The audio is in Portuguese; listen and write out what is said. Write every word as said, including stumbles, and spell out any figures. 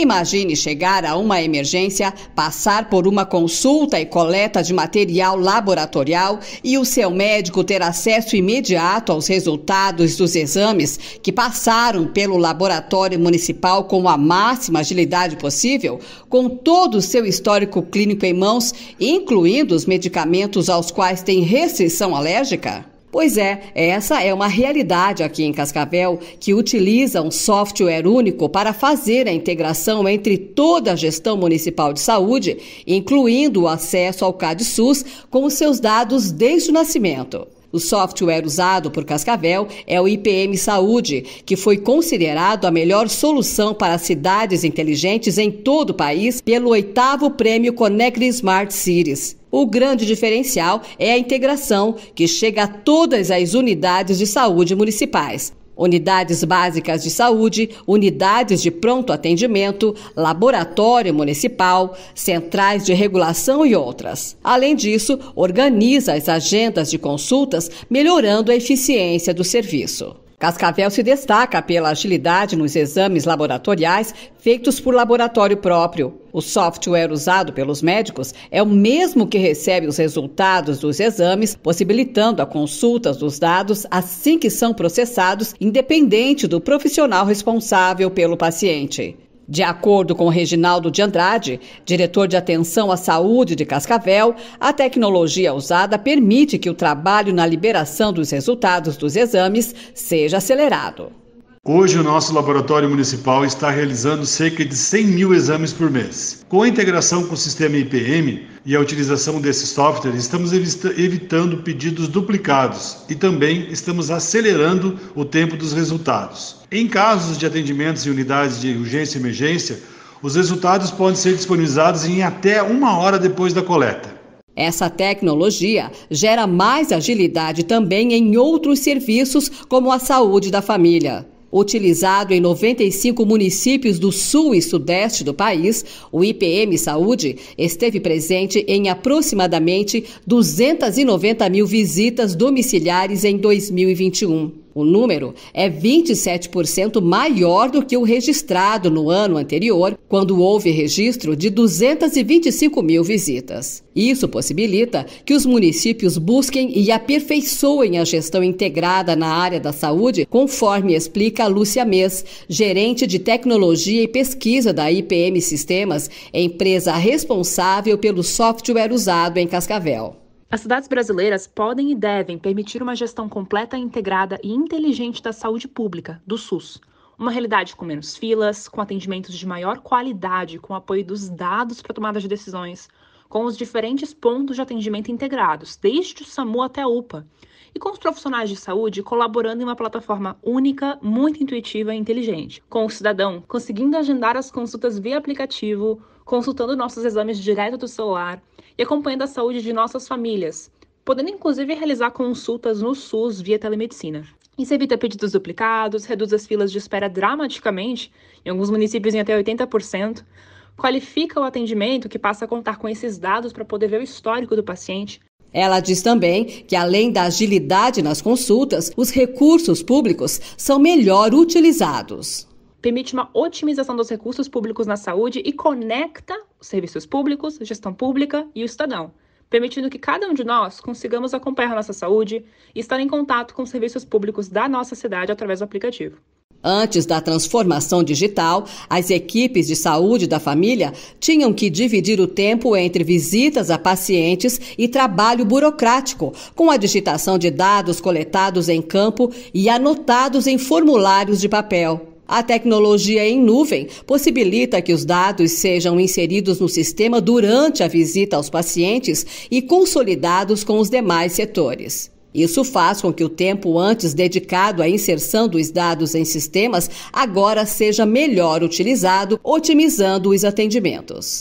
Imagine chegar a uma emergência, passar por uma consulta e coleta de material laboratorial e o seu médico ter acesso imediato aos resultados dos exames que passaram pelo laboratório municipal com a máxima agilidade possível, com todo o seu histórico clínico em mãos, incluindo os medicamentos aos quais tem restrição alérgica? Pois é, essa é uma realidade aqui em Cascavel, que utiliza um software único para fazer a integração entre toda a gestão municipal de saúde, incluindo o acesso ao CadSus com os seus dados desde o nascimento. O software usado por Cascavel é o I P M Saúde, que foi considerado a melhor solução para cidades inteligentes em todo o país pelo oitavo prêmio Conecte Smart Cities. O grande diferencial é a integração, que chega a todas as unidades de saúde municipais. Unidades básicas de saúde, unidades de pronto atendimento, laboratório municipal, centrais de regulação e outras. Além disso, organiza as agendas de consultas, melhorando a eficiência do serviço. Cascavel se destaca pela agilidade nos exames laboratoriais feitos por laboratório próprio. O software usado pelos médicos é o mesmo que recebe os resultados dos exames, possibilitando a consulta dos dados assim que são processados, independente do profissional responsável pelo paciente. De acordo com Reginaldo de Andrade, diretor de Atenção à Saúde de Cascavel, a tecnologia usada permite que o trabalho na liberação dos resultados dos exames seja acelerado. Hoje o nosso laboratório municipal está realizando cerca de cem mil exames por mês. Com a integração com o sistema I P M e a utilização desse software, estamos evitando pedidos duplicados e também estamos acelerando o tempo dos resultados. Em casos de atendimentos em unidades de urgência e emergência, os resultados podem ser disponibilizados em até uma hora depois da coleta. Essa tecnologia gera mais agilidade também em outros serviços, como a saúde da família. Utilizado em noventa e cinco municípios do sul e sudeste do país, o I P M Saúde esteve presente em aproximadamente duzentas e noventa mil visitas domiciliares em dois mil e vinte e um. O número é vinte e sete por cento maior do que o registrado no ano anterior, quando houve registro de duzentas e vinte e cinco mil visitas. Isso possibilita que os municípios busquem e aperfeiçoem a gestão integrada na área da saúde, conforme explica Lúcia Mees, gerente de tecnologia e pesquisa da I P M Sistemas, empresa responsável pelo software usado em Cascavel. As cidades brasileiras podem e devem permitir uma gestão completa, integrada e inteligente da saúde pública, do SUS. Uma realidade com menos filas, com atendimentos de maior qualidade, com apoio dos dados para tomada de decisões, com os diferentes pontos de atendimento integrados, desde o SAMU até a UPA, e com os profissionais de saúde colaborando em uma plataforma única, muito intuitiva e inteligente, com o cidadão conseguindo agendar as consultas via aplicativo, consultando nossos exames direto do celular, e acompanhando a saúde de nossas famílias, podendo inclusive realizar consultas no SUS via telemedicina. Isso evita pedidos duplicados, reduz as filas de espera dramaticamente, em alguns municípios em até oitenta por cento, qualifica o atendimento, que passa a contar com esses dados para poder ver o histórico do paciente. Ela diz também que, além da agilidade nas consultas, os recursos públicos são melhor utilizados. Permite uma otimização dos recursos públicos na saúde e conecta os serviços públicos, gestão pública e o cidadão, permitindo que cada um de nós consigamos acompanhar nossa saúde e estar em contato com os serviços públicos da nossa cidade através do aplicativo. Antes da transformação digital, as equipes de saúde da família tinham que dividir o tempo entre visitas a pacientes e trabalho burocrático, com a digitação de dados coletados em campo e anotados em formulários de papel. A tecnologia em nuvem possibilita que os dados sejam inseridos no sistema durante a visita aos pacientes e consolidados com os demais setores. Isso faz com que o tempo antes dedicado à inserção dos dados em sistemas agora seja melhor utilizado, otimizando os atendimentos.